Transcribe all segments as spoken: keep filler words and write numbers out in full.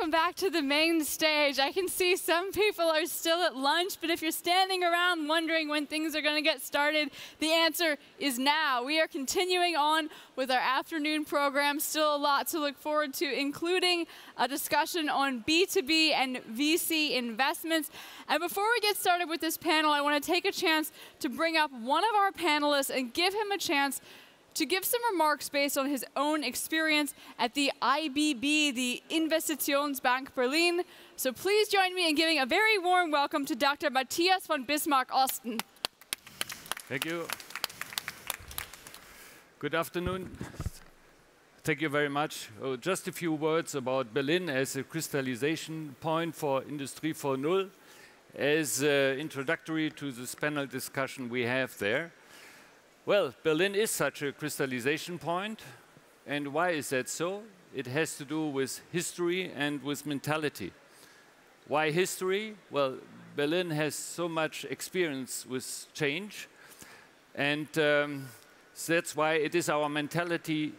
welcome back to the main stage. I can see some people are still at lunch, but if you're standing around wondering when things are going to get started, the answer is now. We are continuing on with our afternoon program. Still a lot to look forward to, including a discussion on B two B and V C investments. And before we get started with this panel, I want to take a chance to bring up one of our panelists and give him a chance to give some remarks based on his own experience at the I B B, the Investitionsbank Berlin. So please join me in giving a very warm welcome to Doctor Matthias von Bismarck-Osten. Thank you. Good afternoon. Thank you very much. Oh, just a few words about Berlin as a crystallization point for Industry four point oh, as uh, introductory to this panel discussion we have there. Well, Berlin is such a crystallization point. And why is that so? It has to do with history and with mentality. Why history? Well, Berlin has so much experience with change. And um, that's why it is our mentality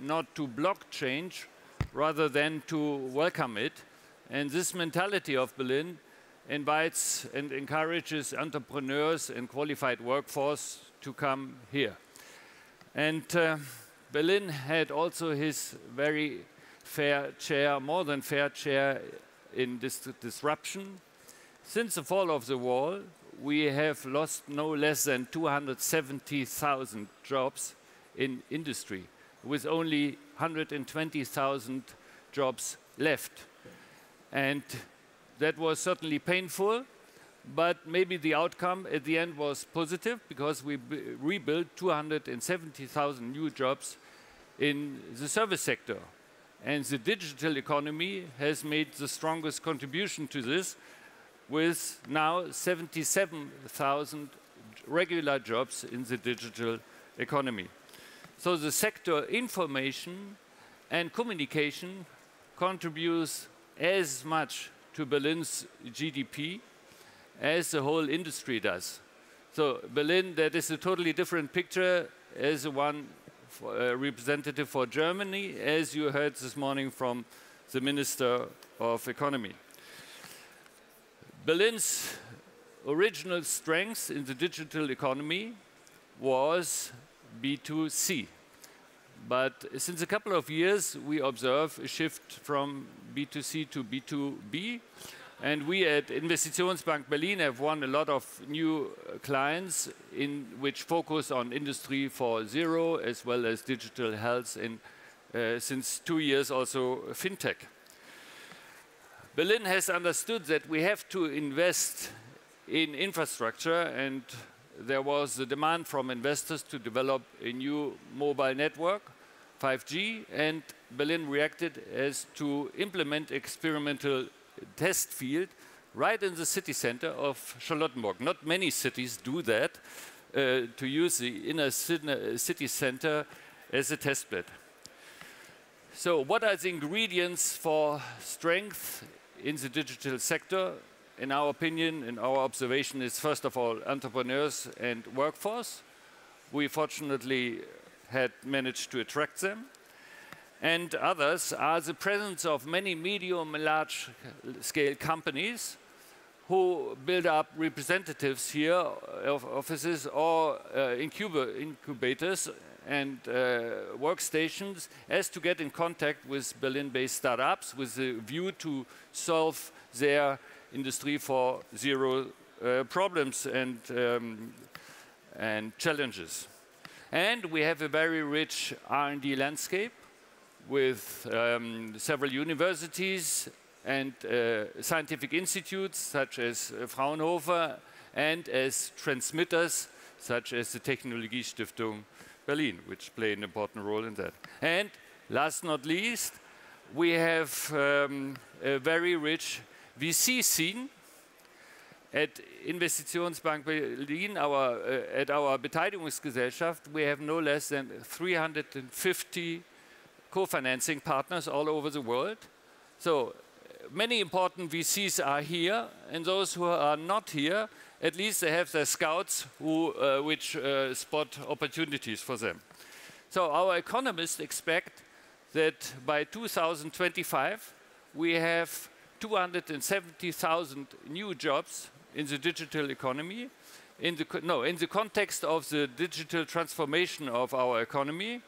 not to block change, rather than to welcome it. And this mentality of Berlin invites and encourages entrepreneurs and qualified workforce to come here. And uh, Berlin had also his very fair share, more than fair share, in dis disruption. Since the fall of the wall, we have lost no less than two hundred seventy thousand jobs in industry, with only one hundred twenty thousand jobs left. And that was certainly painful. But maybe the outcome at the end was positive, because we b rebuilt two hundred seventy thousand new jobs in the service sector. And the digital economy has made the strongest contribution to this, with now seventy-seven thousand regular jobs in the digital economy. So the sector information and communication contributes as much to Berlin's G D P as the whole industry does. So Berlin, that is a totally different picture as the one for, uh, representative for Germany, as you heard this morning from the Minister of Economy. Berlin's original strength in the digital economy was B two C. But since a couple of years, we observe a shift from B two C to B two B. And we at Investitionsbank Berlin have won a lot of new clients in which focus on Industry four point oh, as well as digital health, and uh, since two years also fintech. Berlin has understood that we have to invest in infrastructure, and there was the demand from investors to develop a new mobile network, five G, and Berlin reacted as to implement experimental test field right in the city center of Charlottenburg. Not many cities do that, uh, to use the inner city center as a test bed. So what are the ingredients for strength in the digital sector? In our opinion, in our observation, is first of all entrepreneurs and workforce. We fortunately had managed to attract them. And others are the presence of many medium and large-scale companies who build up representatives here of offices or uh, incub incubators and uh, workstations, as to get in contact with Berlin-based startups with a view to solve their Industry four point oh uh, problems and, um, and challenges. And we have a very rich R and D landscape, with um, several universities and uh, scientific institutes, such as uh, Fraunhofer, and as transmitters, such as the Technologie Stiftung Berlin, which play an important role in that. And last but not least, we have um, a very rich V C scene. At Investitionsbank Berlin, our, uh, at our Beteiligungsgesellschaft, we have no less than three hundred fifty co-financing partners all over the world. So many important V Cs are here, and those who are not here, at least they have their scouts who, uh, which uh, spot opportunities for them. So our economists expect that by two thousand twenty-five, we have two hundred seventy thousand new jobs in the digital economy. In the, co no, in the context of the digital transformation of our economy.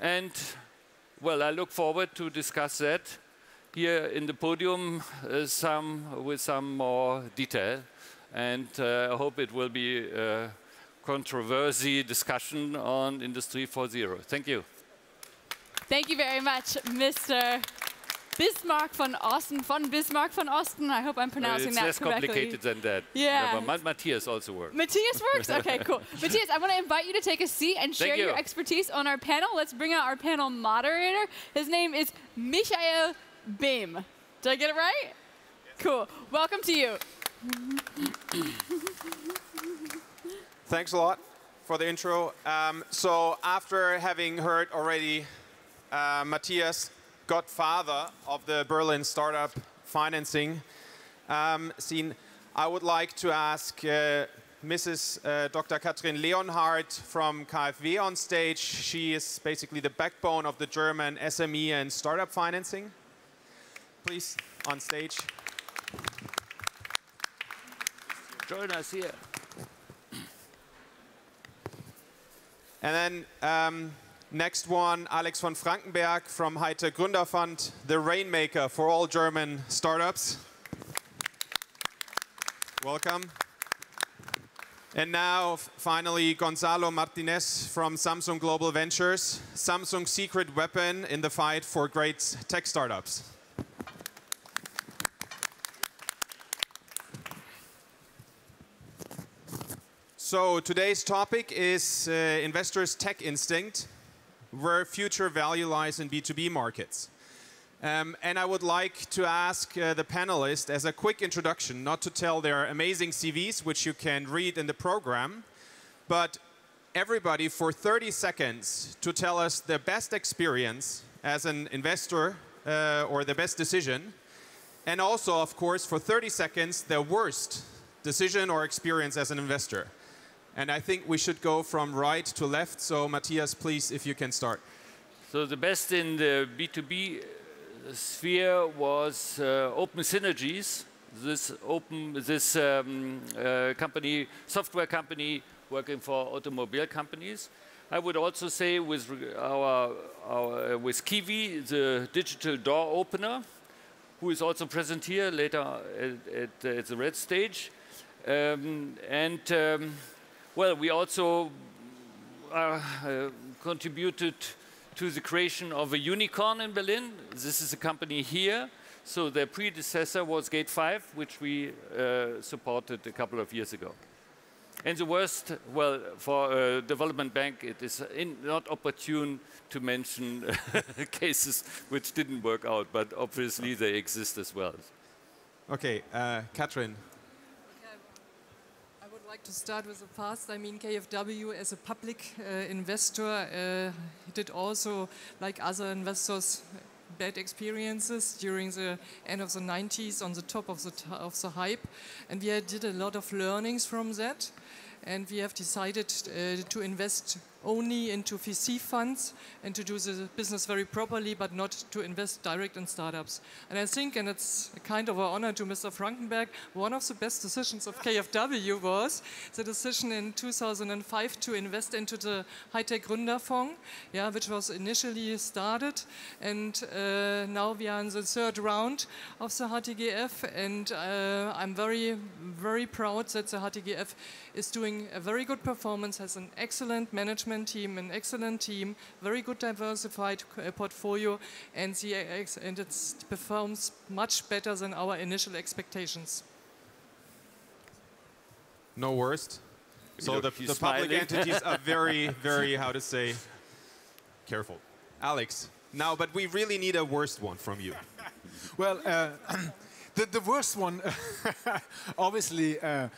And, well, I look forward to discuss that here in the podium uh, some, with some more detail. And uh, I hope it will be a controversy discussion on Industry four point oh. Thank you. Thank you very much, Mister Bismarck von Osten, von Bismarck von Osten. I hope I'm pronouncing that correctly. It's less complicated than that. Yeah. No, Matthias also works. Matthias works? Okay, cool. Matthias, I want to invite you to take a seat and share your expertise on our panel. Let's bring out our panel moderator. His name is Michael Behm. Did I get it right? Yes. Cool. Welcome to you. Thanks a lot for the intro. Um, so after having heard already uh, Matthias, godfather of the Berlin startup financing um, scene, I would like to ask uh, Missus Uh, Doctor Katrin Leonhardt from K F W on stage. She is basically the backbone of the German S M E and startup financing. Please, on stage. Join us here. And then, um, next one, Alex von Frankenberg from High-Tech Gründerfonds, the rainmaker for all German startups. Welcome. And now, finally, Gonzalo Martinez from Samsung Global Ventures, Samsung's secret weapon in the fight for great tech startups. So today's topic is uh, investors' tech instinct, where future value lies in B two B markets. Um, and I would like to ask uh, the panelists, as a quick introduction, not to tell their amazing C Vs, which you can read in the program, but everybody for thirty seconds to tell us their best experience as an investor uh, or their best decision, and also, of course, for thirty seconds, their worst decision or experience as an investor. And I think we should go from right to left. So Matthias, please, if you can start. So the best in the B two B sphere was uh, Open Synergies. This open, this um, uh, company, software company, working for automobile companies. I would also say with our, our uh, with Kiwi, the digital door opener, who is also present here later at, at, at the red stage, um, and. Um, Well, we also uh, uh, contributed to the creation of a unicorn in Berlin. This is a company here. So their predecessor was Gate five, which we uh, supported a couple of years ago. And the worst, well, for a development bank, it is in not opportune to mention cases which didn't work out, but obviously they exist as well. OK, uh, Katrin. I'd like to start with the past. I mean, K F W as a public uh, investor uh, did also, like other investors, bad experiences during the end of the nineties on the top of the, t of the hype. And we did a lot of learnings from that. And we have decided uh, to invest only into V C funds and to do the business very properly, but not to invest direct in startups. And I think, and it's a kind of an honor to Mister Frankenberg, one of the best decisions of K F W was the decision in two thousand five to invest into the High-Tech Gründerfonds, yeah, which was initially started. And uh, now we are in the third round of the H T G F. And uh, I'm very, very proud that the H T G F is doing a very good performance, has an excellent management team, an excellent team, very good diversified uh, portfolio, and, the, uh, and it performs much better than our initial expectations. No worst. So the, the public entities are very, very, how to say, careful. Alex, now, but we really need a worst one from you. Well, uh, the, the worst one, obviously, uh,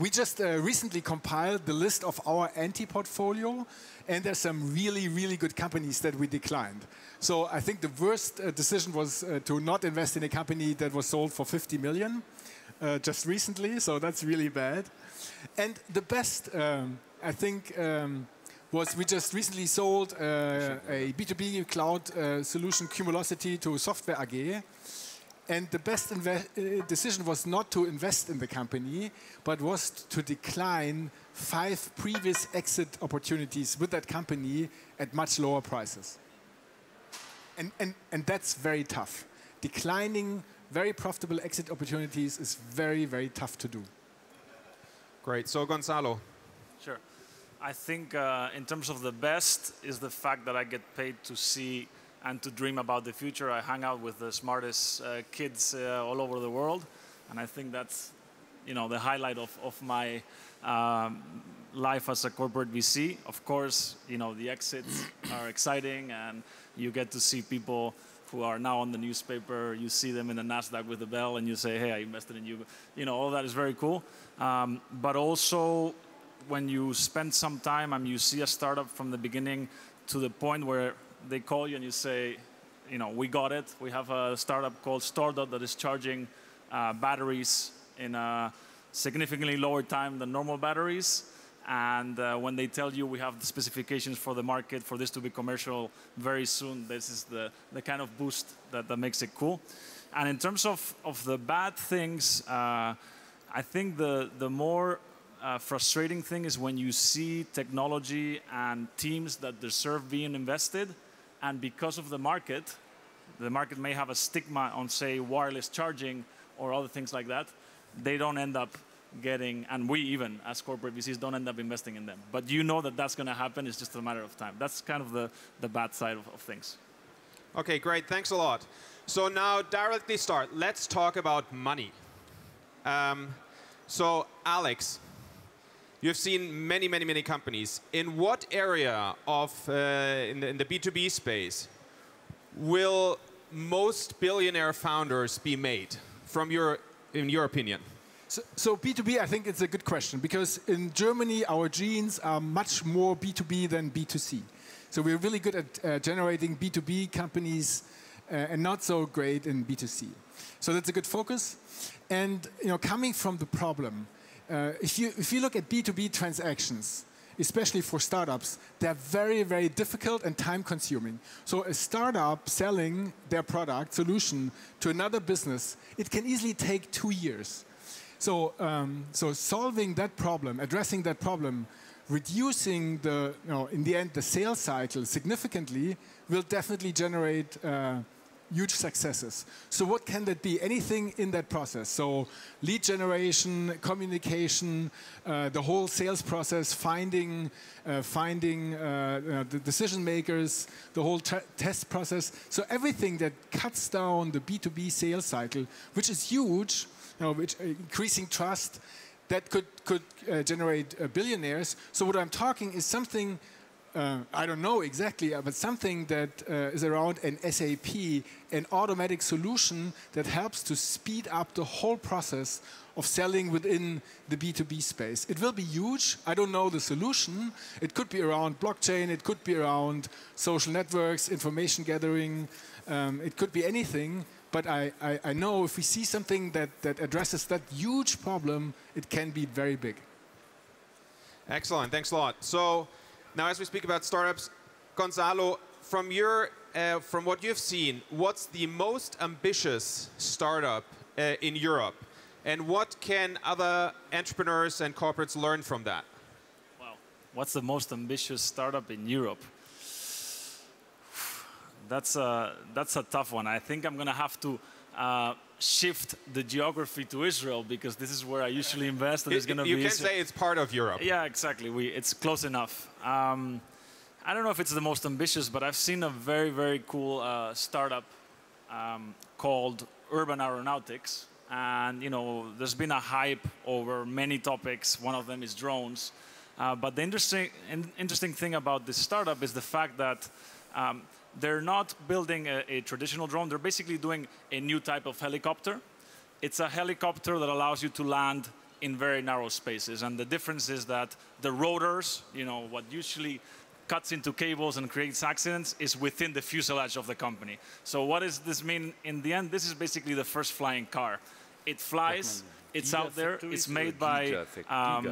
we just uh, recently compiled the list of our anti-portfolio, and there's some really, really good companies that we declined. So I think the worst uh, decision was uh, to not invest in a company that was sold for fifty million uh, just recently, so that's really bad. And the best, um, I think, um, was we just recently sold uh, a B two B cloud uh, solution, Cumulosity, to Software A G. And the best inve- decision was not to invest in the company, but was to decline five previous exit opportunities with that company at much lower prices. And, and, and that's very tough. Declining very profitable exit opportunities is very, very tough to do. Great. So, Gonzalo. Sure. I think uh, in terms of the best is the fact that I get paid to see and to dream about the future. I hang out with the smartest uh, kids uh, all over the world, and I think that's, you know, the highlight of, of my um, life as a corporate V C. Of course, you know, the exits are exciting, and you get to see people who are now on the newspaper. You see them in the Nasdaq with the bell, and you say, hey, I invested in you. You know, all that is very cool. Um, but also, when you spend some time and you see a startup from the beginning to the point where they call you and you say, you know, we got it. We have a startup called StoreDot that is charging uh, batteries in a significantly lower time than normal batteries. And uh, when they tell you we have the specifications for the market for this to be commercial very soon, this is the, the kind of boost that, that makes it cool. And in terms of, of the bad things, uh, I think the, the more uh, frustrating thing is when you see technology and teams that deserve being invested, and because of the market, the market may have a stigma on, say, wireless charging or other things like that, they don't end up getting, and we even, as corporate V Cs, don't end up investing in them. But you know that that's going to happen. It's just a matter of time. That's kind of the, the bad side of, of things. OK, great. Thanks a lot. So now directly start. Let's talk about money. Um, so Alex, you've seen many, many, many companies. In what area of uh, in, the, in the B two B space will most billionaire founders be made, from your, in your opinion? So, so B two B, I think it's a good question, because in Germany, our genes are much more B two B than B two C. So we're really good at uh, generating B two B companies uh, and not so great in B two C. So that's a good focus. And you know, coming from the problem, uh, if, you, if you look at B two B transactions, especially for startups, they're very, very difficult and time-consuming. So a startup selling their product solution to another business, it can easily take two years. So, um, so solving that problem, addressing that problem, reducing the, you know, in the end, the sales cycle significantly will definitely generate uh, huge successes. So what can that be? Anything in that process. So lead generation, communication, uh, the whole sales process, finding, uh, finding uh, you know, the decision makers, the whole test process. So everything that cuts down the B two B sales cycle, which is huge, you know, which, uh, increasing trust, that could, could uh, generate uh, billionaires. So what I'm talking is something, uh, I don't know exactly, uh, but something that uh, is around an S A P, an automatic solution that helps to speed up the whole process of selling within the B two B space. It will be huge. I don't know the solution. It could be around blockchain. It could be around social networks, information gathering. Um, it could be anything. But I, I, I know if we see something that, that addresses that huge problem, it can be very big. Excellent. Thanks a lot. So now as we speak about startups, Gonzalo, from, your, uh, from what you've seen, what's the most ambitious startup uh, in Europe? And what can other entrepreneurs and corporates learn from that? Wow. What's the most ambitious startup in Europe? That's a, that's a tough one. I think I'm going to have to uh, shift the geography to Israel, because this is where I usually invest. And it, it's gonna you be can Israel. Say it's part of Europe. Yeah, exactly. We, it's close enough. Um, I don't know if it's the most ambitious, but I've seen a very, very cool uh, startup um, called Urban Aeronautics. And you know, there's been a hype over many topics. One of them is drones. Uh, but the interesting, in, interesting thing about this startup is the fact that um, they're not building a, a traditional drone. They're basically doing a new type of helicopter. It's a helicopter that allows you to land in very narrow spaces. And the difference is that the rotors, you know, what usually cuts into cables and creates accidents, is within the fuselage of the company. So what does this mean in the end? This is basically the first flying car. It flies. It's out there. It's made by um,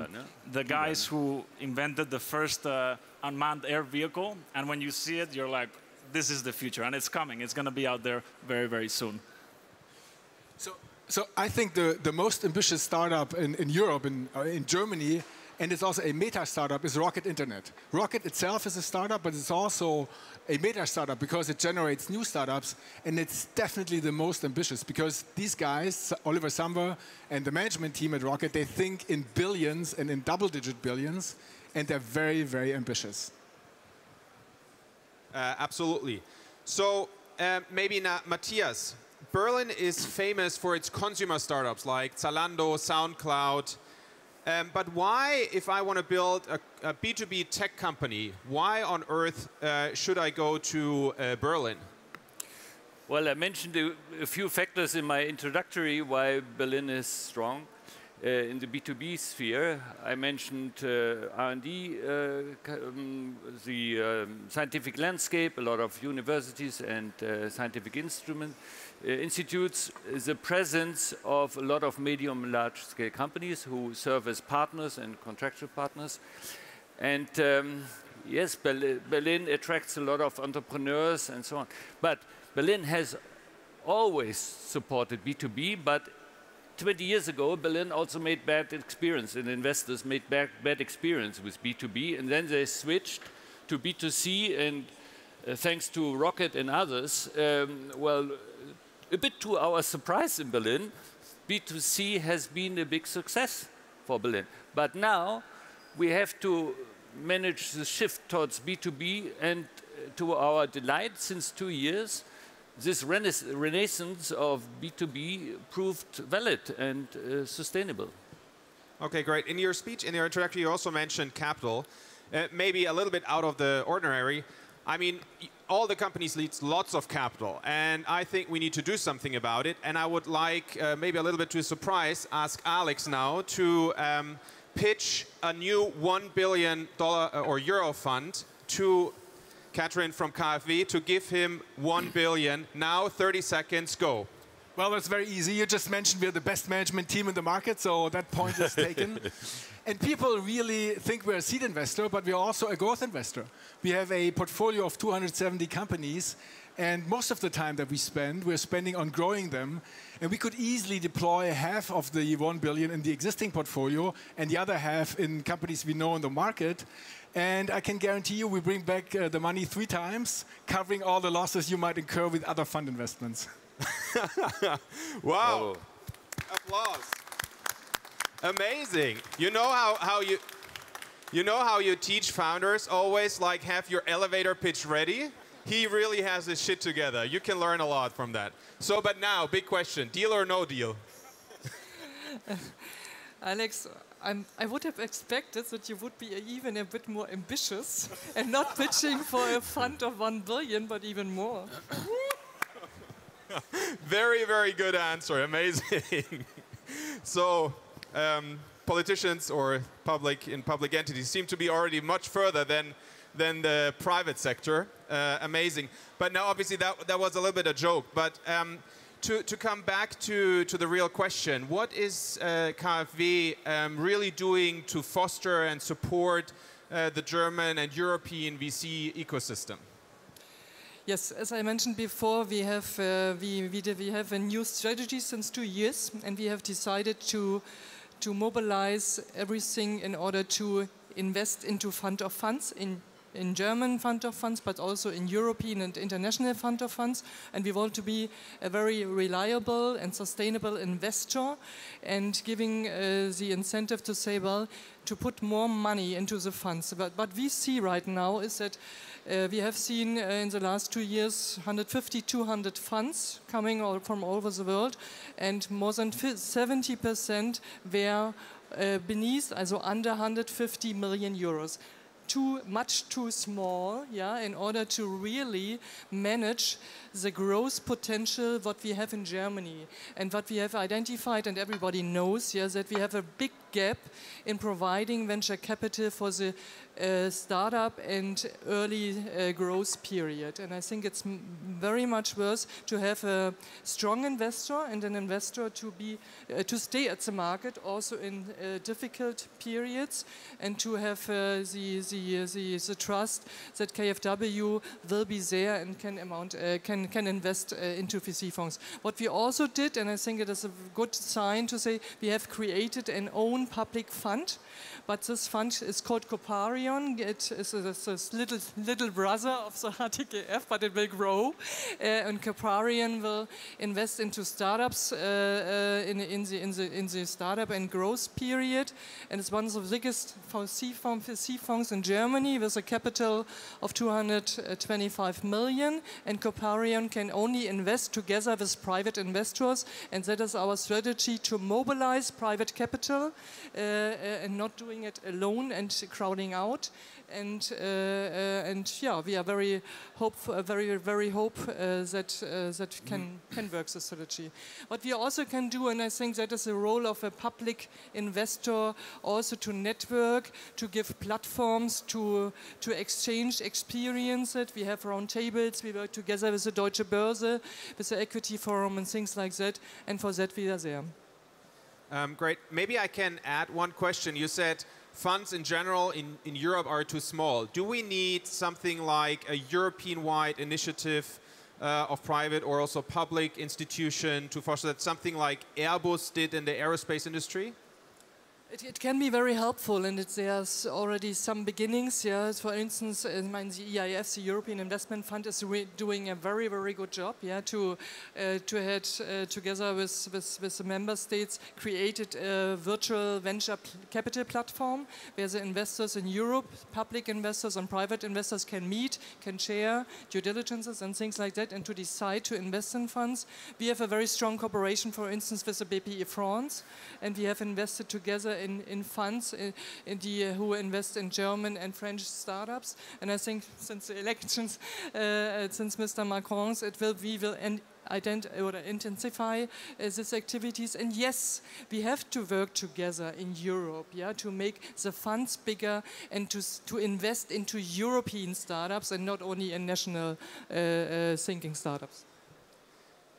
the guys who invented the first uh, unmanned air vehicle. And when you see it, you're like, this is the future, and it's coming. It's going to be out there very, very soon. So, so I think the, the most ambitious startup in, in Europe, in, uh, in Germany, and it's also a meta startup, is Rocket Internet. Rocket itself is a startup, but it's also a meta startup because it generates new startups, and it's definitely the most ambitious because these guys, Oliver Samwer and the management team at Rocket, they think in billions and in double-digit billions, and they're very, very ambitious. Uh, absolutely. So uh, maybe not Matthias, Berlin is famous for its consumer startups like Zalando, SoundCloud. Um, but why, if I want to build a, a B two B tech company, why on earth uh, should I go to uh, Berlin? Well, I mentioned a, a few factors in my introductory why Berlin is strong uh, in the B two B sphere. I mentioned uh, R and D, uh, um, the um, scientific landscape, a lot of universities and uh, scientific instruments. Uh, institutes, the presence of a lot of medium and large-scale companies who serve as partners and contractual partners. And um, yes, Berlin, Berlin attracts a lot of entrepreneurs and so on. But Berlin has always supported B two B, but twenty years ago, Berlin also made bad experience, and investors made bad, bad experience with B two B, and then they switched to B two C, and uh, thanks to Rocket and others, um, well, a bit to our surprise in Berlin, B two C has been a big success for Berlin. But now we have to manage the shift towards B two B, and to our delight, since two years, this rena renaissance of B two B proved valid and uh, sustainable. Okay, great. In your speech, in your introduction, you also mentioned capital, uh, maybe a little bit out of the ordinary. I mean, all the companies need lots of capital, and I think we need to do something about it. And I would like, uh, maybe a little bit to his surprise, ask Alex now to um, pitch a new one billion dollar or euro fund to Katrin from K F W to give him one billion. Now, thirty seconds, go. Well, that's very easy. You just mentioned we're the best management team in the market, so that point is taken. And people really think we're a seed investor, but we're also a growth investor. We have a portfolio of two hundred seventy companies, and most of the time that we spend, we're spending on growing them. And we could easily deploy half of the one billion in the existing portfolio and the other half in companies we know in the market. And I can guarantee you we bring back uh, the money three times, covering all the losses you might incur with other fund investments. Wow. Oh. Applause. Amazing. You know how, how you you know how you teach founders always, like, have your elevator pitch ready? He really has his shit together. You can learn a lot from that. So, but now, big question, deal or no deal? Alex, I'm, I would have expected that you would be even a bit more ambitious and not pitching for a fund of one billion, but even more. Very, very good answer. Amazing. So um, politicians or public in public entities seem to be already much further than than the private sector. Uh, amazing. But now, obviously, that that was a little bit a joke. But um, to to come back to to the real question, what is uh, K F W um, really doing to foster and support uh, the German and European V C ecosystem? Yes, as I mentioned before, we have uh, we, we, we have a new strategy since two years, and we have decided to to mobilize everything in order to invest into fund of funds in in German fund of funds, but also in European and international fund of funds. And we want to be a very reliable and sustainable investor, and giving uh, the incentive to say, well, to put more money into the funds. But what we see right now is that uh, we have seen uh, in the last two years one hundred fifty, two hundred funds coming all from all over the world, and more than seventy percent were uh, beneath, also under one hundred fifty million euros. Too much too small, yeah, in order to really manage the growth potential what we have in Germany. And what we have identified, and everybody knows, yeah, that we have a big gap in providing venture capital for the uh, startup and early uh, growth period. And I think it's m very much worth to have a strong investor and an investor to be uh, to stay at the market also in uh, difficult periods, and to have uh, the, the, the, the trust that K F W will be there and can amount uh, can can invest uh, into V C funds. What we also did, and I think it is a good sign to say, we have created an own public fund, but this fund is called Coparion. It is a, a little little brother of the H T G F, but it will grow. Uh, and Coparion will invest into startups uh, uh, in, in the in the in the startup and growth period, and it's one of the biggest V C funds in Germany with a capital of two hundred twenty-five million. And Coparion can only invest together with private investors, and that is our strategy, to mobilize private capital uh, and not doing it alone and crowding out. And uh, uh, and yeah, we are very hopeful, very very hope uh, that uh, that can can work the strategy. What we also can do, and I think that is the role of a public investor, also to network, to give platforms, to to exchange experience. It we have roundtables. We work together with the Deutsche Börse, with the Equity Forum, and things like that. And for that, we are there. Um, great. Maybe I can add one question. You said funds in general in, in Europe are too small. Do we need something like a European-wide initiative uh, of private or also public institution to foster that, something like Airbus did in the aerospace industry? It, it can be very helpful, and it, there's already some beginnings. Yeah, for instance, I mean, the E I F, the European Investment Fund, is re doing a very, very good job. Yeah, to uh, to head uh, together with, with with the member states, created a virtual venture pl capital platform where the investors in Europe, public investors and private investors, can meet, can share due diligences and things like that, and to decide to invest in funds. We have a very strong cooperation, for instance, with the B P I France, and we have invested together In, in funds in, in the, uh, who invest in German and French startups. And I think since the elections, uh, since Mister Macron's, it will we will end Ident or intensify uh, these activities. And yes, we have to work together in Europe, yeah, to make the funds bigger and to to invest into European startups and not only in national uh, uh, thinking startups.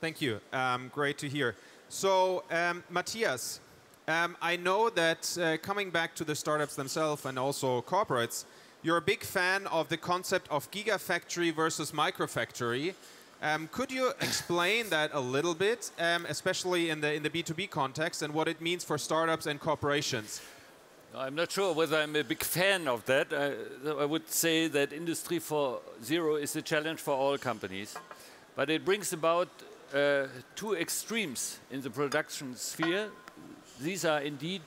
Thank you. Um, great to hear. So, um, Matthias. Um, I know that uh, coming back to the startups themselves and also corporates, you're a big fan of the concept of gigafactory versus microfactory. Um, could you explain that a little bit, um, especially in the, in the B two B context, and what it means for startups and corporations? I'm not sure whether I'm a big fan of that. I, I would say that Industry four point oh is a challenge for all companies, but it brings about uh, two extremes in the production sphere. These are indeed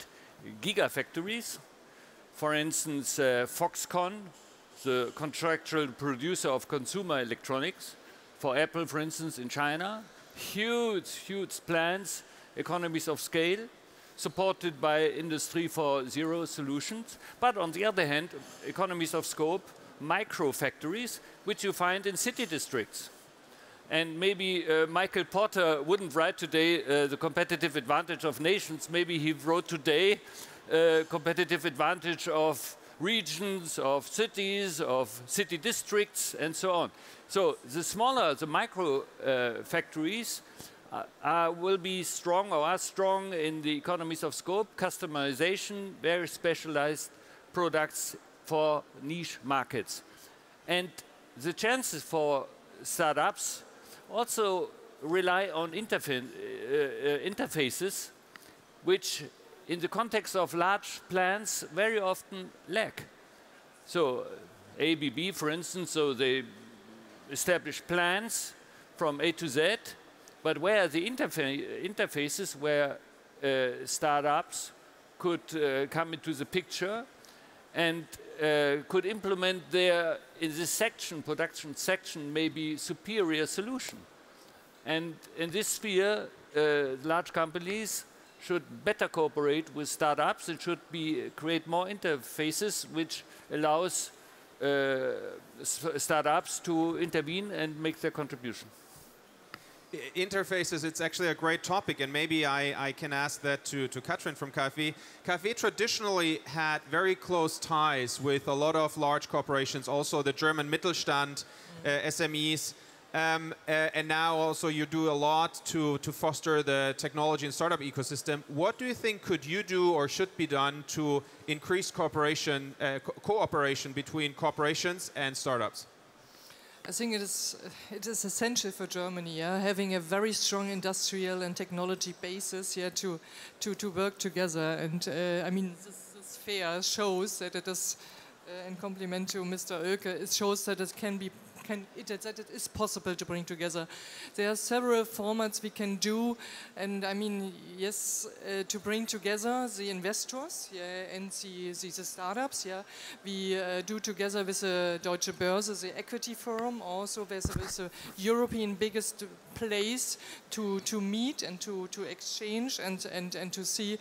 gigafactories. For instance, uh, Foxconn, the contractual producer of consumer electronics, for Apple, for instance, in China. Huge, huge plants, economies of scale, supported by Industry four point oh solutions. But on the other hand, economies of scope, microfactories, which you find in city districts. And maybe uh, Michael Porter wouldn't write today uh, The Competitive Advantage of Nations. Maybe he wrote today uh, Competitive Advantage of Regions, of Cities, of City Districts, and so on. So the smaller, the micro uh, factories uh, are, will be strong or are strong in the economies of scope, customization, very specialized products for niche markets. And the chances for startups also rely on interfa uh, uh, interfaces, which in the context of large plants very often lack. So A B B, for instance, so they establish plans from A to Z, but where are the interfa interfaces where uh, startups could uh, come into the picture and uh, could implement their, in this section, production section, maybe superior solution. And in this sphere, uh, large companies should better cooperate with startups. It should be create more interfaces which allows uh, startups to intervene and make their contribution. interfaces, it's actually a great topic, and maybe I, I can ask that to, to Katrin from K F W. K F W traditionally had very close ties with a lot of large corporations, also the German Mittelstand, uh, S M Es, um, uh, and now also you do a lot to, to foster the technology and startup ecosystem. What do you think could you do or should be done to increase cooperation, uh, co cooperation between corporations and startups? I think it is, it is essential for Germany, yeah, having a very strong industrial and technology basis, yeah, to, to, to work together. And uh, I mean, this, this fair shows that it is, uh, in compliment to Mister Oelke, it shows that it can be, can, it, that it is possible to bring together. There are several formats we can do, and I mean, yes, uh, to bring together the investors, yeah, and the, the, the startups. Yeah, we uh, do together with the Deutsche Börse, the Equity Forum, also with the European biggest place to to meet and to to exchange and and and to see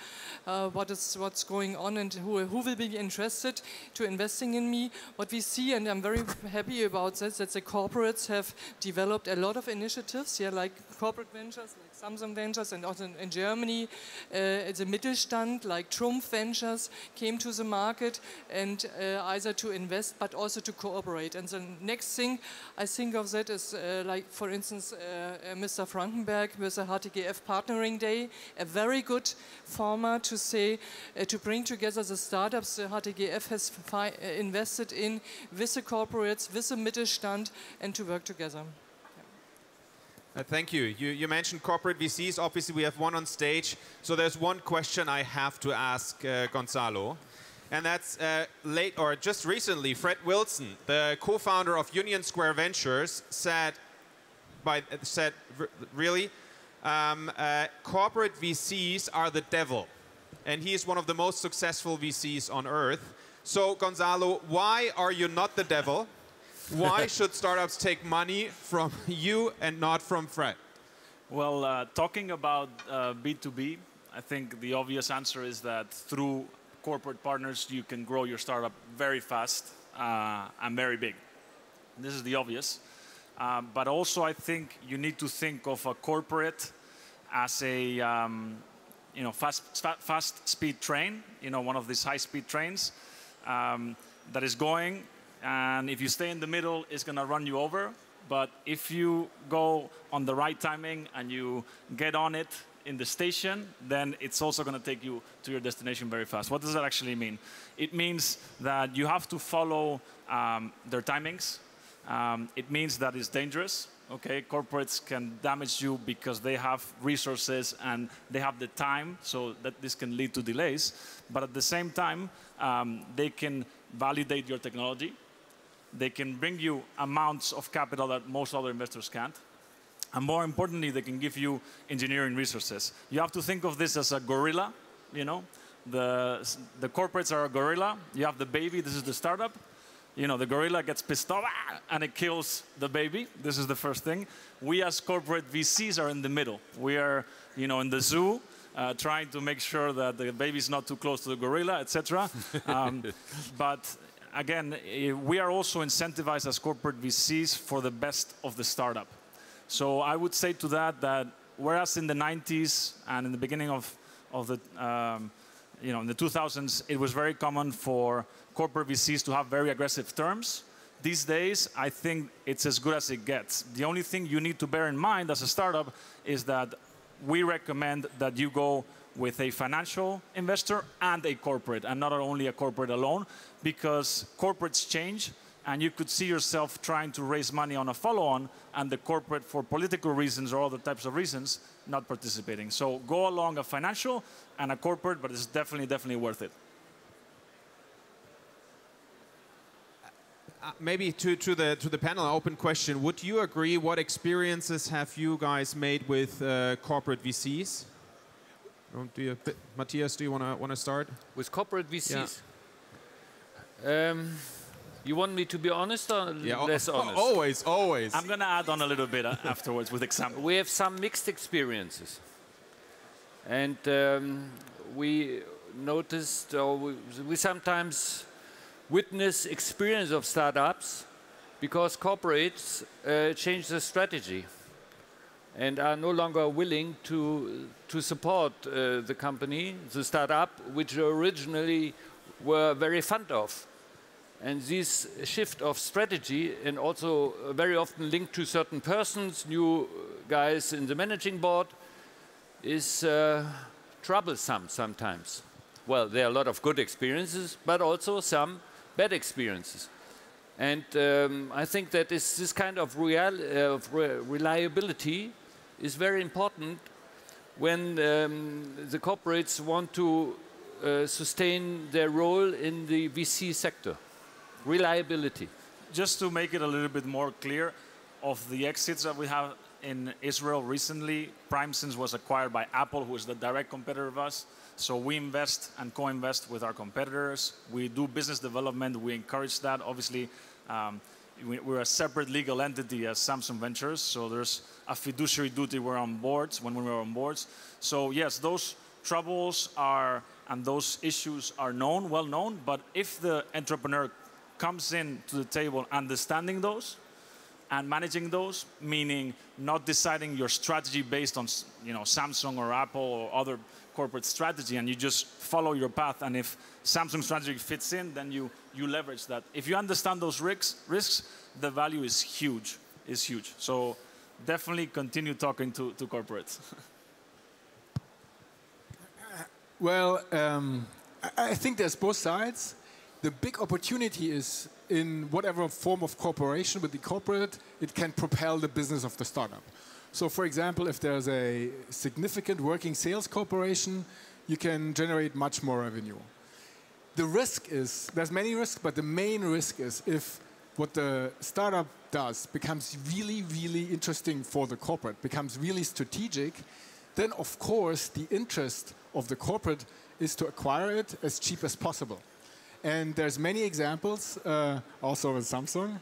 uh, what is what's going on and who who will be interested to investing in me. What we see, and I'm very happy about this, that the corporates have developed a lot of initiatives, yeah, like corporate ventures, like Samsung Ventures, and also in Germany, uh, the Mittelstand, like Trumpf Ventures, came to the market, and uh, either to invest but also to cooperate. And the next thing I think of that is, uh, like for instance, uh, uh, Mister Frankenberg with the H T G F Partnering Day, a very good format to say, uh, to bring together the startups the H T G F has fi invested in with the corporates, with the Mittelstand, and to work together. Yeah. Uh, thank you. you. You mentioned corporate V Cs. Obviously, we have one on stage. So there's one question I have to ask uh, Gonzalo. And that's uh, late or just recently, Fred Wilson, the co-founder of Union Square Ventures, said, by, said really, um, uh, corporate V Cs are the devil. And he is one of the most successful V Cs on earth. So, Gonzalo, why are you not the devil? Why should startups take money from you and not from Fred? Well, uh, talking about uh, B two B, I think the obvious answer is that through corporate partners, you can grow your startup very fast uh, and very big. This is the obvious. Uh, but also, I think you need to think of a corporate as a um, you know, fast, fast speed train, you know, one of these high-speed trains um, that is going. And if you stay in the middle, it's going to run you over. But if you go on the right timing and you get on it in the station, then it's also going to take you to your destination very fast. What does that actually mean? It means that you have to follow um, their timings. Um, it means that it's dangerous. Okay, corporates can damage you because they have resources and they have the time, so that this can lead to delays. But at the same time, um, they can validate your technology. They can bring you amounts of capital that most other investors can't. And more importantly, they can give you engineering resources. You have to think of this as a gorilla, you know. The, the corporates are a gorilla. You have the baby, this is the startup. You know, the gorilla gets pissed off and it kills the baby. This is the first thing. We as corporate V Cs are in the middle. We are, you know, in the zoo. Uh, trying to make sure that the baby's not too close to the gorilla, et cetera. Um, but again, we are also incentivized as corporate V Cs for the best of the startup. So I would say to that that whereas in the nineties and in the beginning of, of the, um, you know, in the two thousands, it was very common for corporate V Cs to have very aggressive terms. These days, I think it's as good as it gets. The only thing you need to bear in mind as a startup is that we recommend that you go with a financial investor and a corporate, and not only a corporate alone, because corporates change, and you could see yourself trying to raise money on a follow-on, and the corporate, for political reasons or other types of reasons, not participating. So go along a financial and a corporate, but it's definitely, definitely worth it. Uh, maybe to, to the to the panel, open question. Would you agree? What experiences have you guys made with uh, corporate V Cs? Do you, Matthias, do you want to want to start with corporate V Cs? Yeah. Um, you want me to be honest or yeah, less honest? Always, always. I'm going to add on a little bit afterwards with examples. We have some mixed experiences, and um, we noticed, or we, we sometimes. witness experience of startups because corporates uh, change the strategy. and are no longer willing to, to support uh, the company, the startup, which originally were very fond of. And this shift of strategy, and also very often linked to certain persons, new guys in the managing board, is uh, troublesome sometimes. Well, there are a lot of good experiences, but also some bad experiences. And um, I think that is this kind of, real, uh, of re reliability is very important when um, the corporates want to uh, sustain their role in the V C sector. Reliability. Just to make it a little bit more clear, of the exits that we have in Israel recently, PrimeSense was acquired by Apple, who is the direct competitor of us. So we invest and co-invest with our competitors. We do business development. We encourage that. Obviously, um, we, we're a separate legal entity as Samsung Ventures. So there's a fiduciary duty we're on boards when we were on boards. So yes, those troubles are and those issues are known, well known. But if the entrepreneur comes in to the table understanding those, and managing those, meaning not deciding your strategy based on, you know, Samsung or Apple or other corporate strategy, and you just follow your path. And if Samsung strategy fits in, then you you leverage that. If you understand those risks, risks, the value is huge. Is huge. So definitely continue talking to to corporates. Well, um, I think there's both sides. The big opportunity is, in whatever form of cooperation with the corporate, it can propel the business of the startup. So for example, if there's a significant working sales cooperation, you can generate much more revenue. The risk is, there's many risks, but the main risk is if what the startup does becomes really, really interesting for the corporate, becomes really strategic, then of course the interest of the corporate is to acquire it as cheap as possible. And there's many examples, uh, also with Samsung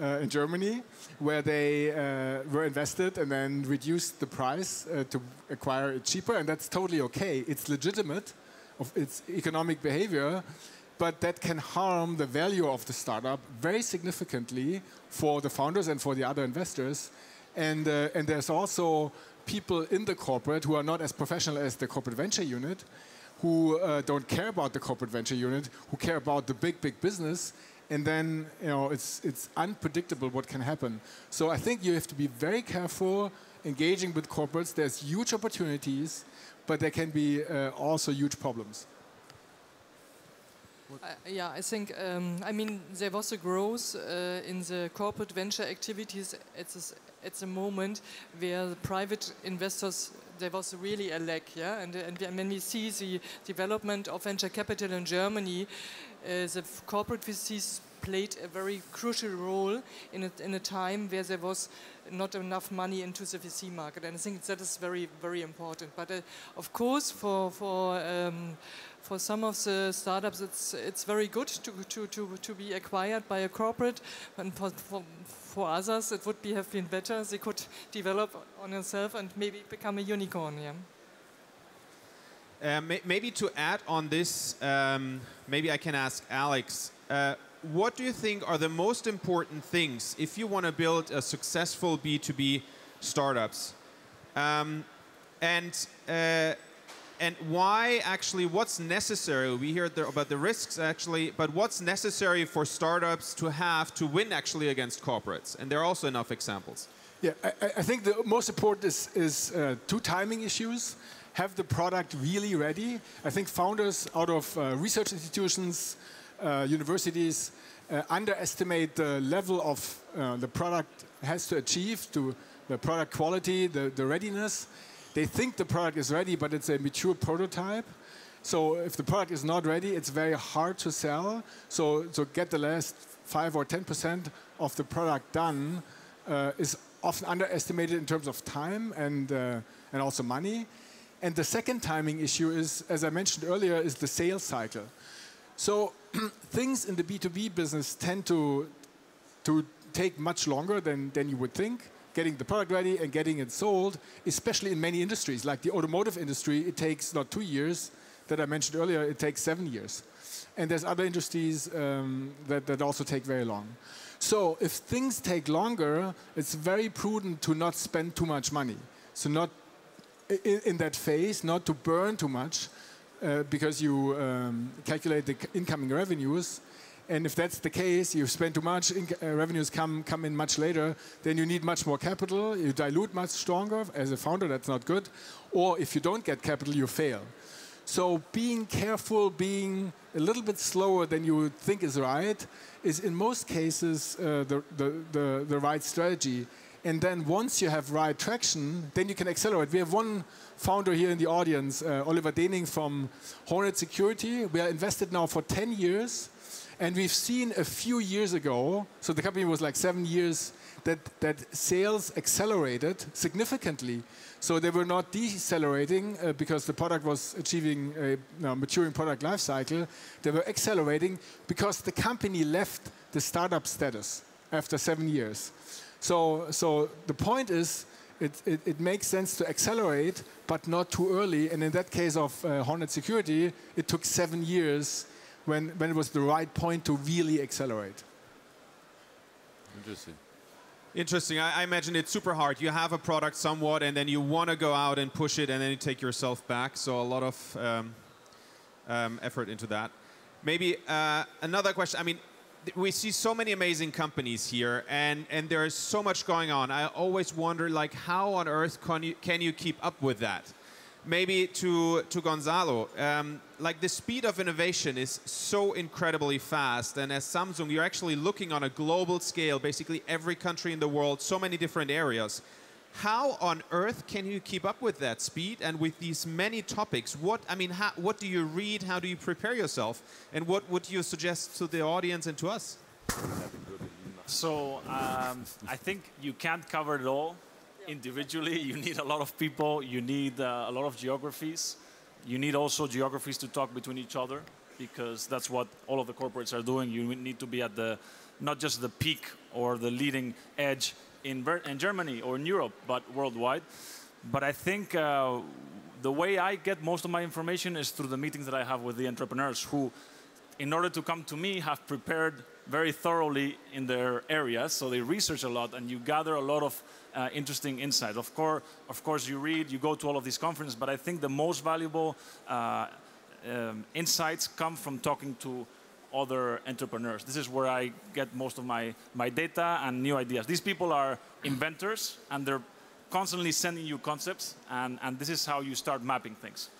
uh, in Germany, where they uh, were invested and then reduced the price uh, to acquire it cheaper. And that's totally okay. It's legitimate of its economic behavior, but that can harm the value of the startup very significantly for the founders and for the other investors. And, uh, and there's also people in the corporate who are not as professional as the corporate venture unit, who uh, don't care about the corporate venture unit, who care about the big, big business, and then you know it's it's unpredictable what can happen. So I think you have to be very careful engaging with corporates. There's huge opportunities, but there can be uh, also huge problems. Uh, yeah, I think, um, I mean, there was a growth uh, in the corporate venture activities at, this, at the moment where the private investors, there was really a lack, yeah, and, and when we see the development of venture capital in Germany, uh, the corporate V Cs played a very crucial role in a, in a time where there was not enough money into the V C market, and I think that is very, very important. But uh, of course, for for um, for some of the startups, it's it's very good to to to, to be acquired by a corporate, and for, for for others, it would be have been better. They could develop on themselves and maybe become a unicorn. Yeah. Uh, may, maybe to add on this, um, maybe I can ask Alex. Uh, What do you think are the most important things if you want to build a successful B two B startups? Um, and, uh, and why actually what's necessary? We hear the, about the risks actually, but what's necessary for startups to have to win actually against corporates? And there are also enough examples. Yeah, I, I think the most important is, is uh, two timing issues. Have the product really ready. I think founders out of uh, research institutions, Uh, universities uh, underestimate the level of uh, the product has to achieve, to the product quality, the, the readiness. They think the product is ready, but it's a mature prototype. So if the product is not ready, it's very hard to sell. So, so get the last five or ten percent of the product done uh, is often underestimated in terms of time and, uh, and also money. And the second timing issue is, as I mentioned earlier, is the sales cycle. So things in the B two B business tend to, to take much longer than, than you would think, getting the product ready and getting it sold, especially in many industries. Like the automotive industry, it takes not two years that I mentioned earlier, it takes seven years. And there's other industries um, that, that also take very long. So if things take longer, it's very prudent to not spend too much money. So not in, in that phase, not to burn too much, uh, because you um, calculate the incoming revenues. And if that's the case, you spend too much, in, uh, revenues come, come in much later, then you need much more capital, you dilute much stronger. As a founder, that's not good. Or if you don't get capital, you fail. So being careful, being a little bit slower than you would think is right, is in most cases uh, the, the, the, the right strategy. And then once you have right traction, then you can accelerate. We have one founder here in the audience, uh, Oliver Dening from Hornet Security. We are invested now for ten years. And we've seen a few years ago, so the company was like seven years, that, that sales accelerated significantly. So they were not decelerating uh, because the product was achieving a you know, maturing product life cycle. They were accelerating because the company left the startup status after seven years. So, so the point is, it, it, it makes sense to accelerate, but not too early. And in that case of uh, Hornet Security, it took seven years When, when it was the right point to really accelerate. Interesting. Interesting. I, I imagine it's super hard. You have a product somewhat, and then you want to go out and push it, and then you take yourself back. So a lot of um, um, effort into that. Maybe uh, another question. I mean, we see so many amazing companies here, and, and there is so much going on. I always wonder, like, how on earth can you, can you keep up with that? Maybe to, to Gonzalo, um, like the speed of innovation is so incredibly fast. And as Samsung, you're actually looking on a global scale, basically every country in the world, so many different areas. How on earth can you keep up with that speed and with these many topics? What, I mean, how, what do you read? How do you prepare yourself? And what would you suggest to the audience and to us? So um, I think you can't cover it all. Individually, you need a lot of people, you need uh, a lot of geographies. You need also geographies to talk between each other, because that's what all of the corporates are doing. You need to be at the, not just the peak or the leading edge in, in Germany or in Europe, but worldwide. But I think uh, the way I get most of my information is through the meetings that I have with the entrepreneurs who, in order to come to me, have prepared very thoroughly in their areas. So they research a lot, and you gather a lot of uh, interesting insight. Of course, of course, you read, you go to all of these conferences, but I think the most valuable uh, um, insights come from talking to other entrepreneurs. This is where I get most of my, my data and new ideas. These people are inventors, and they're constantly sending you concepts, and, and this is how you start mapping things.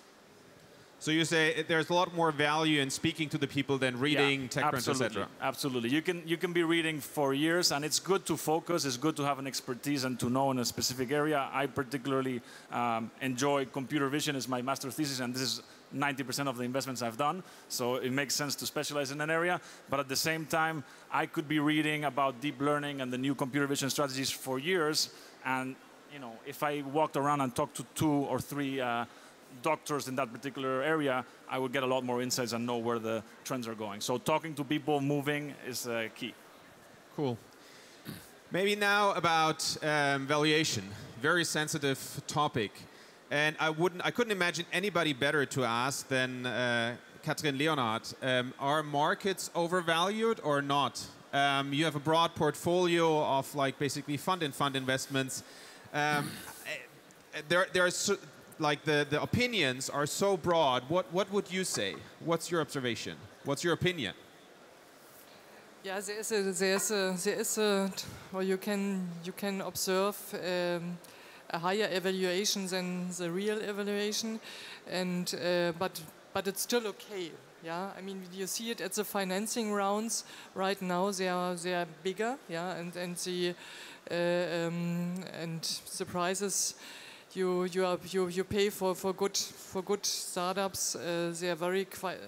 So you say there's a lot more value in speaking to the people than reading yeah, tech print, et cetera. Absolutely. You can, you can be reading for years, and it's good to focus. It's good to have an expertise and to know in a specific area. I particularly um, enjoy computer vision as my master's thesis, and this is ninety percent of the investments I've done. So it makes sense to specialize in an area. But at the same time, I could be reading about deep learning and the new computer vision strategies for years. And you know, if I walked around and talked to two or three uh, doctors in that particular area, I would get a lot more insights and know where the trends are going. So talking to people, moving is uh, key. Cool. Maybe now about um, valuation, very sensitive topic. And I, wouldn't, I couldn't imagine anybody better to ask than uh, Katrin Leonhardt. Um, are markets overvalued or not? Um, you have a broad portfolio of like basically fund and fund investments. Um, there, there are so, Like the, the opinions are so broad. What, what would you say? What's your observation? What's your opinion? Yeah, there is a, there is a, there is a well, you can, you can observe um, a higher evaluation than the real evaluation, and uh, but, but it's still okay. Yeah, I mean, you see it at the financing rounds right now. They are, they are bigger. Yeah, and and the uh, um, and the prices. You you, are, you you pay for for good for good startups. Uh, they are very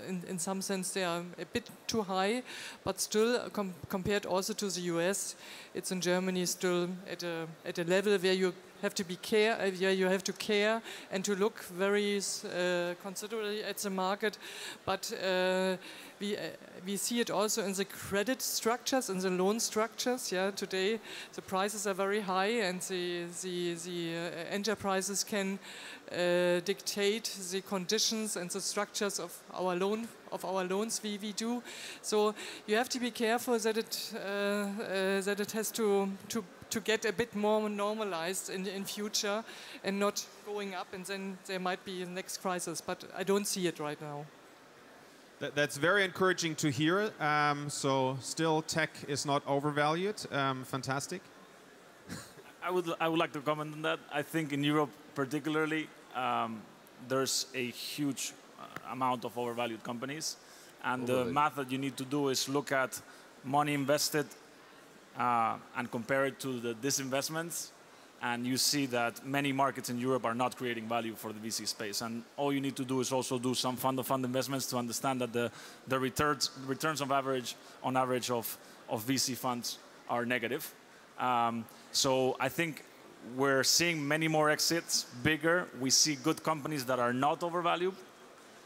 in, in some sense they are a bit too high, but still com compared also to the U S, it's in Germany still at a at a level where you have to be care where you have to care and to look very uh, considerably at the market, but. Uh, We, uh, we see it also in the credit structures, in the loan structures. Yeah, today the prices are very high, and the the, the uh, enterprises can uh, dictate the conditions and the structures of our loan of our loans we, we do. So you have to be careful that it uh, uh, that it has to to to get a bit more normalized in, in future and not going up, and then there might be a next crisis, but I don't see it right now. Th that's very encouraging to hear. Um, so still tech is not overvalued. Um, fantastic. I would, I would like to comment on that. I think in Europe particularly, um, there's a huge amount of overvalued companies. And overvalued. The math that you need to do is look at money invested uh, and compare it to the disinvestments. And you see that many markets in Europe are not creating value for the V C space. And all you need to do is also do some fund-of-fund investments to understand that the, the returns, returns of average, on average of, of V C funds are negative. Um, so I think we're seeing many more exits, bigger. We see good companies that are not overvalued.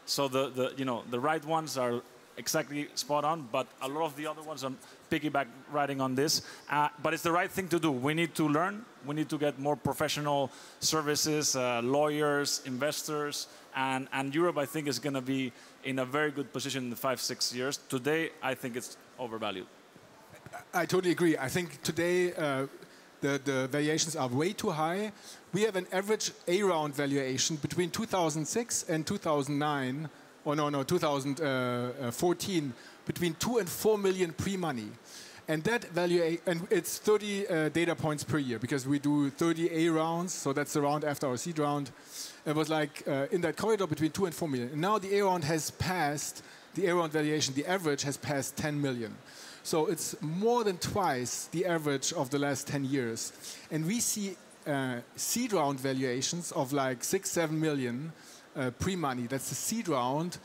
So the, the, you know, the right ones are exactly spot on, but a lot of the other ones are piggyback riding on this. Uh, but it's the right thing to do. We need to learn. We need to get more professional services, uh, lawyers, investors. And, and Europe, I think, is going to be in a very good position in the five, six years. Today, I think it's overvalued. I totally agree. I think today uh, the, the valuations are way too high. We have an average A-round valuation between two thousand six and two thousand nine, or no, no, two thousand fourteen, between two and four million pre-money. And that value, and it's thirty uh, data points per year, because we do thirty A rounds, so that's the round after our seed round. It was like uh, in that corridor between two and four million. And now the A round has passed, the A round valuation, the average has passed ten million. So it's more than twice the average of the last ten years. And we see uh, seed round valuations of like six, seven million uh, pre-money. That's the seed round,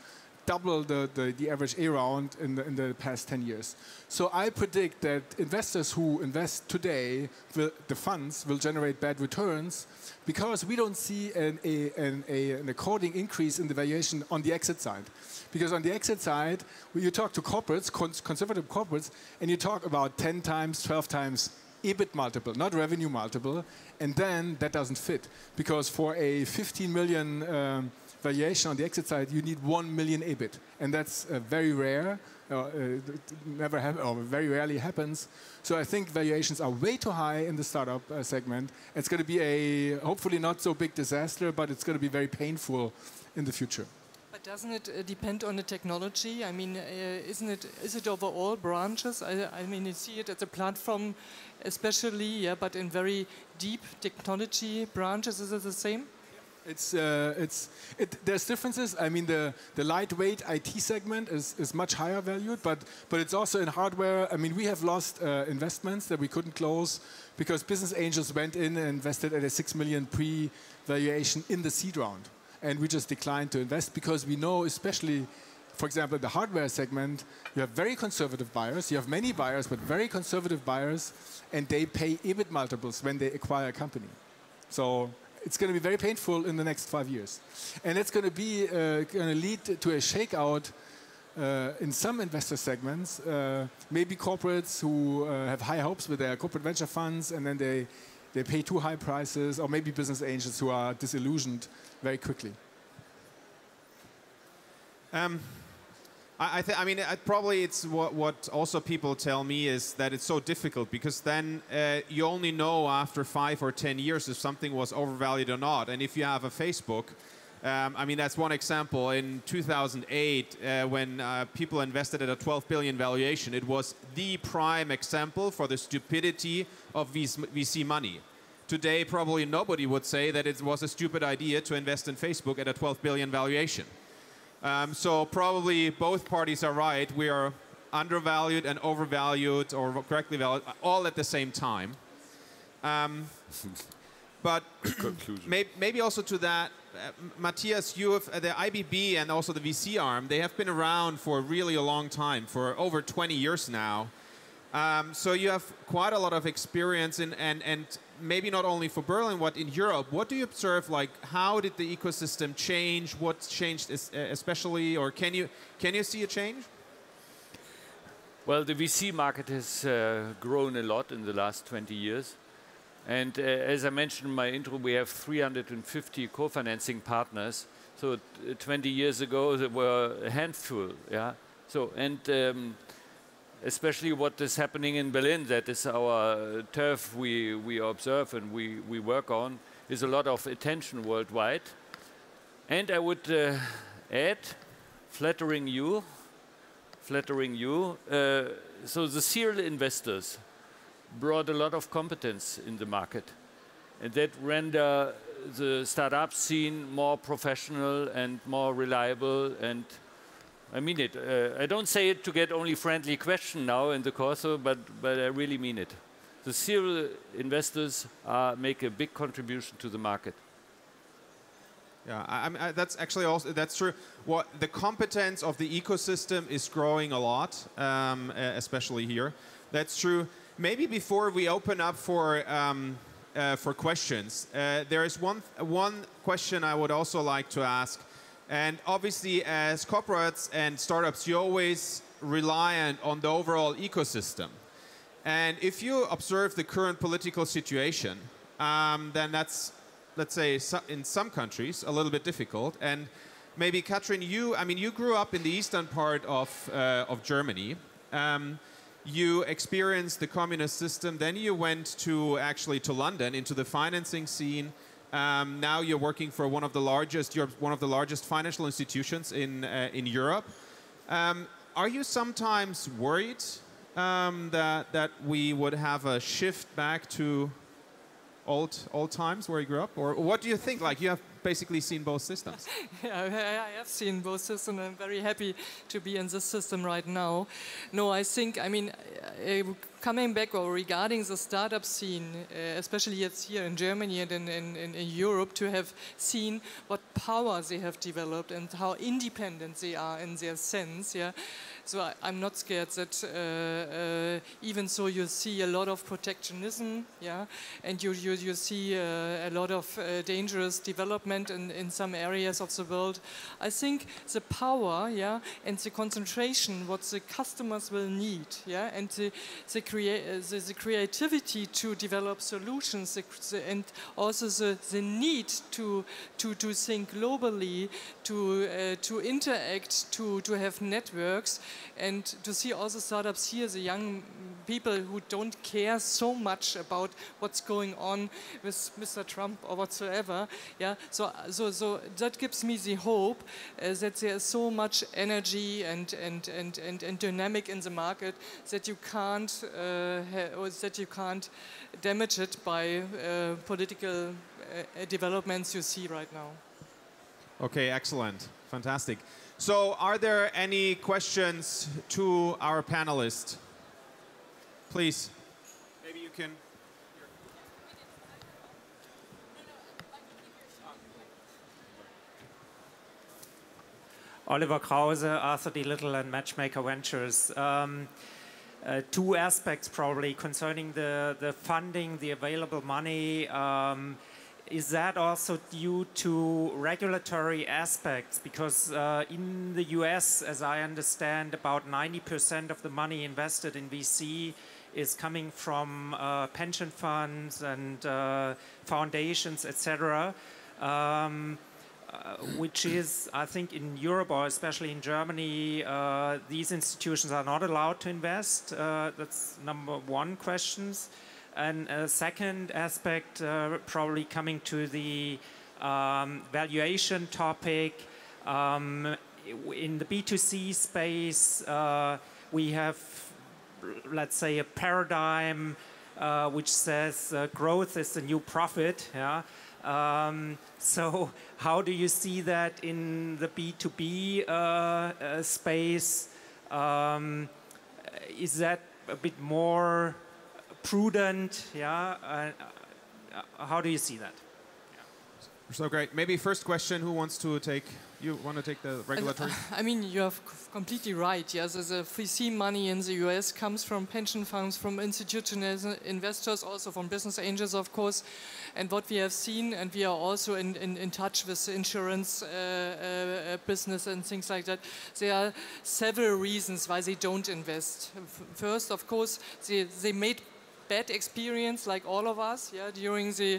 double the, the, the average A round in the, in the past ten years. So I predict that investors who invest today, will, the funds, will generate bad returns because we don't see an, a, an, a, an according increase in the valuation on the exit side. Because on the exit side, you talk to corporates, cons conservative corporates, and you talk about ten times, twelve times E B I T multiple, not revenue multiple, and then that doesn't fit. Because for a fifteen million um, valuation on the exit side, you need one million E B I T. And that's uh, very rare, uh, uh, never happen, or very rarely happens. So I think valuations are way too high in the startup uh, segment. It's going to be a hopefully not so big disaster, but it's going to be very painful in the future. But doesn't it uh, depend on the technology? I mean, uh, isn't it, is it over all branches? I, I mean, you see it as a platform especially, yeah, but in very deep technology branches, is it the same? It's, uh, it's, it, there's differences. I mean, the, the lightweight I T segment is, is much higher valued, but, but it's also in hardware. I mean, we have lost uh, investments that we couldn't close because business angels went in and invested at a six million pre-valuation in the seed round. And we just declined to invest because we know, especially, for example, the hardware segment, you have very conservative buyers. You have many buyers, but very conservative buyers, and they pay E B I T multiples when they acquire a company. So it's going to be very painful in the next five years. And it's going to be uh, going to lead to a shakeout uh, in some investor segments, uh, maybe corporates who uh, have high hopes with their corporate venture funds, and then they, they pay too high prices, or maybe business angels who are disillusioned very quickly. Um, I, th I mean, I probably it's what, what also people tell me is that it's so difficult because then uh, you only know after five or ten years if something was overvalued or not. And if you have a Facebook, um, I mean, that's one example. In two thousand eight, uh, when uh, people invested at a twelve billion valuation, it was the prime example for the stupidity of V C money. Today, probably nobody would say that it was a stupid idea to invest in Facebook at a twelve billion valuation. Um, so probably both parties are right. We are undervalued and overvalued, or correctly valued, all at the same time. Um, but may, maybe also to that, uh, Matthias, you have, uh, the I B B and also the V C arm, they have been around for really a long time, for over twenty years now. Um, so you have quite a lot of experience in, and, and maybe not only for Berlin, but in Europe. What do you observe? Like, how did the ecosystem change? What's changed especially, or can you, can you see a change? Well, the V C market has uh, grown a lot in the last twenty years. And uh, as I mentioned in my intro, we have three hundred fifty co-financing partners. So twenty years ago, there were a handful. Yeah. So, and... Um, especially what is happening in Berlin, that is our turf we, we observe and we, we work on, is a lot of attention worldwide. And I would uh, add, flattering you, flattering you, uh, so the serial investors brought a lot of competence in the market, and that render the startup scene more professional and more reliable. And I mean it. Uh, I don't say it to get only friendly question now in the course, but but I really mean it. The serial investors uh, make a big contribution to the market. Yeah, I mean, I, that's actually also that's true. What the competence of the ecosystem is growing a lot, um, especially here. That's true. Maybe before we open up for um, uh, for questions, uh, there is one one question I would also like to ask. And obviously, as corporates and startups, you're always reliant on the overall ecosystem. And if you observe the current political situation, um, then that's, let's say, so in some countries, a little bit difficult. And maybe, Katrin, you, I mean, you grew up in the eastern part of, uh, of Germany. Um, you experienced the communist system. Then you went to, actually, to London, into the financing scene. Um, now you're working for one of the largest, you're one of the largest financial institutions in uh, in Europe. Um, are you sometimes worried um, that that we would have a shift back to old old times where you grew up, or what do you think? Like, you have basically seen both systems. Yeah, I have seen both systems. I'm very happy to be in this system right now. No, I think, I mean, uh, coming back or regarding the startup scene, uh, especially it's here in Germany and in, in, in Europe, to have seen what power they have developed and how independent they are in their sense. Yeah, so I, I'm not scared that. Uh, uh, even so, you see a lot of protectionism. Yeah, and you you you see uh, a lot of uh, dangerous development. In, in some areas of the world. I think the power, yeah, and the concentration, what the customers will need, yeah, and the the, crea the, the creativity to develop solutions, the, the, and also the, the need to to to think globally, to uh, to interact, to to have networks, and to see also startups here, the young people who don't care so much about what's going on with Mister Trump or whatsoever, yeah. So, so, so that gives me the hope uh, that there is so much energy and and and and, and dynamic in the market that you can't uh, or that you can't damage it by uh, political uh, developments you see right now. Okay, excellent, fantastic. So, are there any questions to our panelists? Please, maybe you can. Oliver Krause, Arthur D. Little and Matchmaker Ventures. Um, uh, two aspects probably concerning the, the funding, the available money. Um, is that also due to regulatory aspects? Because uh, in the U S, as I understand, about ninety percent of the money invested in V C is coming from uh, pension funds and uh, foundations, et cetera. Uh, which is, I think, in Europe or especially in Germany, uh, these institutions are not allowed to invest. Uh, that's number one questions. And a second aspect, uh, probably coming to the um, valuation topic. Um, in the B two C space, uh, we have, let's say, a paradigm uh, which says uh, growth is the new profit. Yeah. Um, so how do you see that in the B two B uh, uh, space? Um, is that a bit more prudent? Yeah. Uh, uh, how do you see that? So great. Maybe first question, who wants to take, you want to take the regulatory? I mean, you are completely right. Yes, yeah? So the V C money in the U S comes from pension funds, from institutional investors, also from business angels, of course. And what we have seen, and we are also in, in, in touch with insurance uh, uh, business and things like that, there are several reasons why they don't invest. First, of course, they, they made bad experience, like all of us, yeah, during the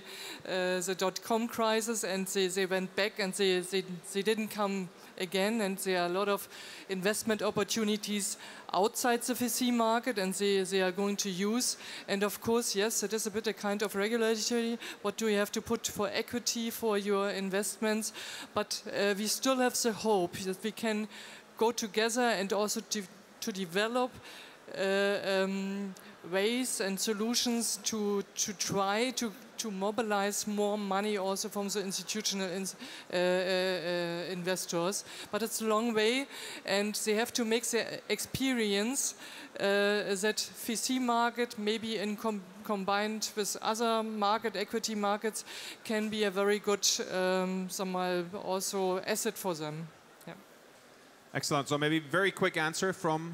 uh, the dot-com crisis, and they, they went back and they, they, they didn't come again, and there are a lot of investment opportunities outside the V C market, and they, they are going to use. And of course, yes, it is a bit a kind of regulatory. What do you have to put for equity for your investments? But uh, we still have the hope that we can go together and also to, to develop uh, um, ways and solutions to, to try to, to mobilize more money also from the institutional in, uh, uh, investors. But it's a long way, and they have to make their experience uh, that V C market, maybe in com combined with other market, equity markets, can be a very good um, somehow also asset for them. Yeah. Excellent. So maybe very quick answer from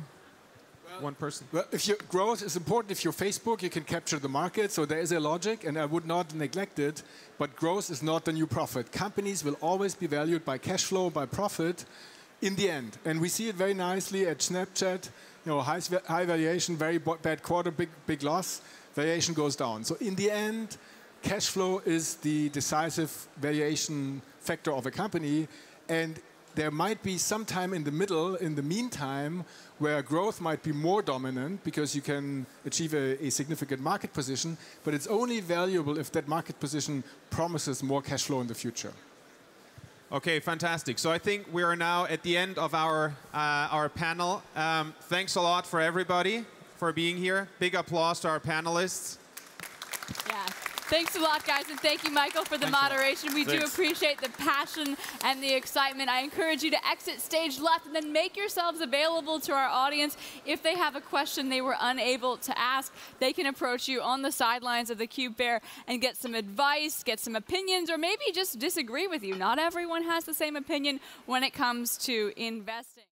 one person. Well, if your growth is important, if you're Facebook, you can capture the market. So there is a logic, and I would not neglect it. But growth is not the new profit. Companies will always be valued by cash flow, by profit, in the end. And we see it very nicely at Snapchat. You know, high, high valuation, very bad quarter, big big loss. Valuation goes down. So in the end, cash flow is the decisive valuation factor of a company, and there might be some time in the middle, in the meantime, where growth might be more dominant because you can achieve a, a significant market position, but it's only valuable if that market position promises more cash flow in the future. Okay, fantastic. So I think we are now at the end of our, uh, our panel. Um, thanks a lot for everybody for being here. Big applause to our panelists. Yeah. Thanks a lot, guys, and thank you, Michael, for the Thanks moderation. We Thanks. do appreciate the passion and the excitement. I encourage you to exit stage left and then make yourselves available to our audience. If they have a question they were unable to ask, they can approach you on the sidelines of the Cube Fair and get some advice, get some opinions, or maybe just disagree with you. Not everyone has the same opinion when it comes to investing.